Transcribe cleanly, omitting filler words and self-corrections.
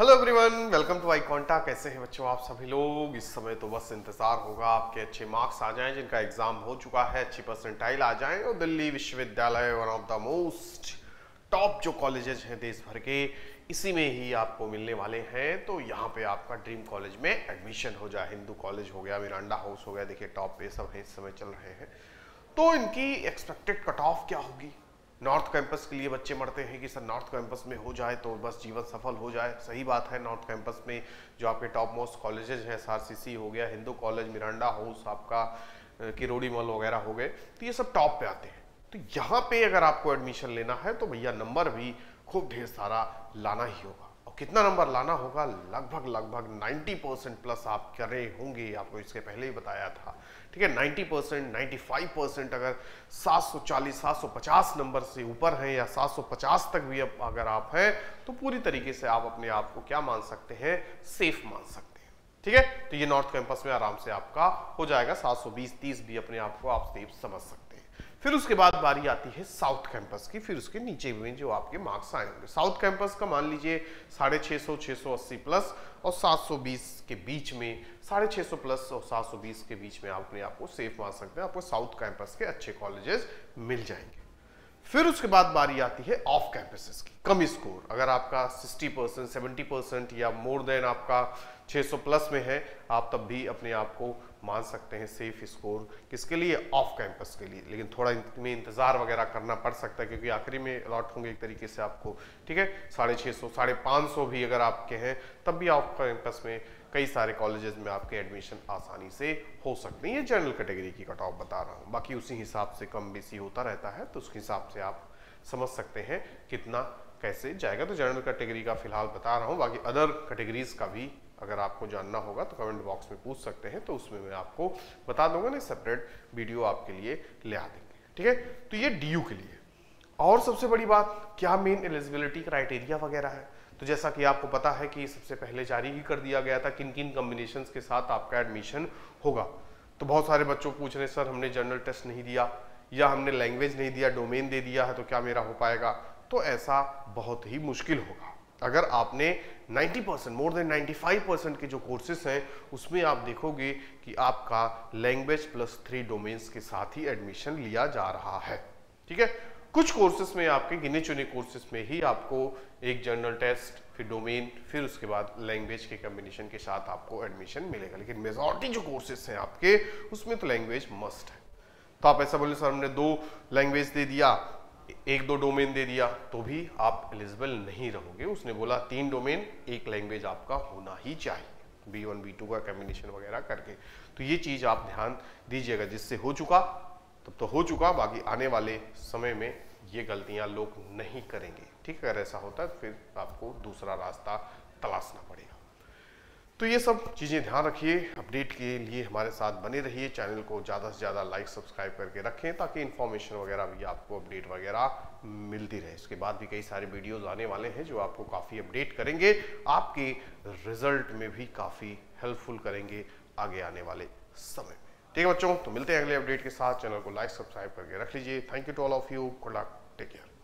Hello everyone, welcome to आई कॉन्टा। कैसे हैं बच्चों आप सभी लोग। इस समय तो बस इंतज़ार होगा आपके अच्छे मार्क्स आ जाएं, जिनका एग्ज़ाम हो चुका है, अच्छी परसेंटाइल आ जाएं और दिल्ली विश्वविद्यालय one of the most top जो कॉलेजेज हैं देश भर के, इसी में ही आपको मिलने वाले हैं। तो यहाँ पे आपका ड्रीम कॉलेज में एडमिशन हो जाए। हिंदू कॉलेज हो गया, मिरांडा हाउस हो गया, देखिए टॉप ये सब हैं इस समय चल रहे हैं। तो इनकी एक्सपेक्टेड कट ऑफ क्या होगी। नॉर्थ कैंपस के लिए बच्चे मरते हैं कि सर नॉर्थ कैंपस में हो जाए तो बस जीवन सफल हो जाए। सही बात है, नॉर्थ कैंपस में जो आपके टॉप मोस्ट कॉलेजेज हैं, SRCC हो गया, हिंदू कॉलेज, मिरांडा हाउस, आपका किरोड़ी मॉल वगैरह हो गए, तो ये सब टॉप पे आते हैं। तो यहाँ पे अगर आपको एडमिशन लेना है तो भैया नंबर भी खूब ढेर सारा लाना ही होगा। और कितना नंबर लाना होगा, लगभग 90% प्लस आप कर रहे होंगे। आपको इसके पहले ही बताया था, ठीक है। 90% 95% अगर 740 750 नंबर से ऊपर हैं या 750 तक भी अगर आप हैं तो पूरी तरीके से आप अपने आप को क्या मान सकते हैं, सेफ मान सकते हैं, ठीक है। तो ये नॉर्थ कैंपस में आराम से आपका हो जाएगा। 720-30 भी अपने आप को आप सेफ समझ सकते हैं। फिर उसके बाद बारी आती है साउथ कैंपस की। फिर उसके नीचे में जो आपके मार्क्स आए होंगे साउथ कैंपस का, मान लीजिए 650 प्लस और 720 के बीच में, 650 प्लस और 720 के बीच में आप अपने आप को सेफ मान सकते हैं। आपको साउथ कैंपस के अच्छे कॉलेजेस मिल जाएंगे। फिर उसके बाद बारी आती है ऑफ कैंपसेस की। कम स्कोर अगर आपका 60% 70% या मोर देन आपका 600 प्लस में है, आप तब भी अपने आप को मान सकते हैं सेफ स्कोर। किसके लिए, ऑफ कैंपस के लिए। लेकिन थोड़ा में इंतज़ार वगैरह करना पड़ सकता है क्योंकि आखिरी में अलॉट होंगे एक तरीके से आपको, ठीक है। 650 550 भी अगर आपके हैं तब भी ऑफ कैंपस में कई सारे कॉलेजेस में आपके एडमिशन आसानी से हो सकते हैं। ये जनरल कैटेगरी की कट ऑफ बता रहा हूँ, बाकी उसी हिसाब से कम बेसी होता रहता है। तो उसके हिसाब से आप समझ सकते हैं कितना कैसे जाएगा। तो जनरल कैटेगरी का फिलहाल बता रहा हूँ, बाकी अदर कैटेगरीज का भी अगर आपको जानना होगा तो कमेंट बॉक्स में पूछ सकते हैं, तो उसमें मैं आपको बता दूंगा, नहीं सेपरेट वीडियो आपके लिए ले आ देंगे, ठीक है। तो ये DU के लिए। और सबसे बड़ी बात, क्या मेन एलिजिबिलिटी क्राइटेरिया वगैरह है। तो जैसा कि आपको पता है कि सबसे पहले जारी ही कर दिया गया था किन किन कॉम्बिनेशंस के साथ आपका एडमिशन होगा। तो बहुत सारे बच्चों पूछ रहे सर हमने जनरल टेस्ट नहीं दिया या हमने लैंग्वेज नहीं दिया, डोमेन दे दिया है, तो क्या मेरा हो पाएगा। तो ऐसा बहुत ही मुश्किल होगा। अगर आपने 90% मोर देन 95% के जो कोर्सेस हैं उसमें आप देखोगे कि आपका लैंग्वेज प्लस 3 डोमेन्स के साथ ही एडमिशन लिया जा रहा है, ठीक है। कुछ कोर्सेस में आपके गिने चुने कोर्सेस में ही आपको एक जनरल टेस्ट, फिर डोमेन, फिर उसके बाद लैंग्वेज के कॉम्बिनेशन के साथ आपको एडमिशन मिलेगा। लेकिन मेजॉरिटी जो कोर्सेस हैं आपके उसमें तो लैंग्वेज मस्ट है। तो आप ऐसा बोले सर हमने 2 लैंग्वेज दे दिया, 1-2 डोमेन दे दिया, तो भी आप एलिजिबल नहीं रहोगे। उसने बोला 3 डोमेन 1 लैंग्वेज आपका होना ही चाहिए, B1 B2 का कॉम्बिनेशन वगैरह करके। तो ये चीज़ आप ध्यान दीजिएगा। जिससे हो चुका तब तो हो चुका, बाकी आने वाले समय में ये गलतियां लोग नहीं करेंगे, ठीक है। अगर ऐसा होता है फिर आपको दूसरा रास्ता तलाशना पड़ेगा। तो ये सब चीज़ें ध्यान रखिए। अपडेट के लिए हमारे साथ बने रहिए। चैनल को ज़्यादा से ज़्यादा लाइक सब्सक्राइब करके रखें ताकि इन्फॉर्मेशन वगैरह भी आपको अपडेट वगैरह मिलती रहे। इसके बाद भी कई सारे वीडियोस आने वाले हैं जो आपको काफ़ी अपडेट करेंगे, आपके रिजल्ट में भी काफ़ी हेल्पफुल करेंगे आगे आने वाले समय में, ठीक है बच्चों। तो मिलते हैं अगले अपडेट के साथ। चैनल को लाइक सब्सक्राइब करके रख लीजिए। Thank you to all of you. Good luck, take care.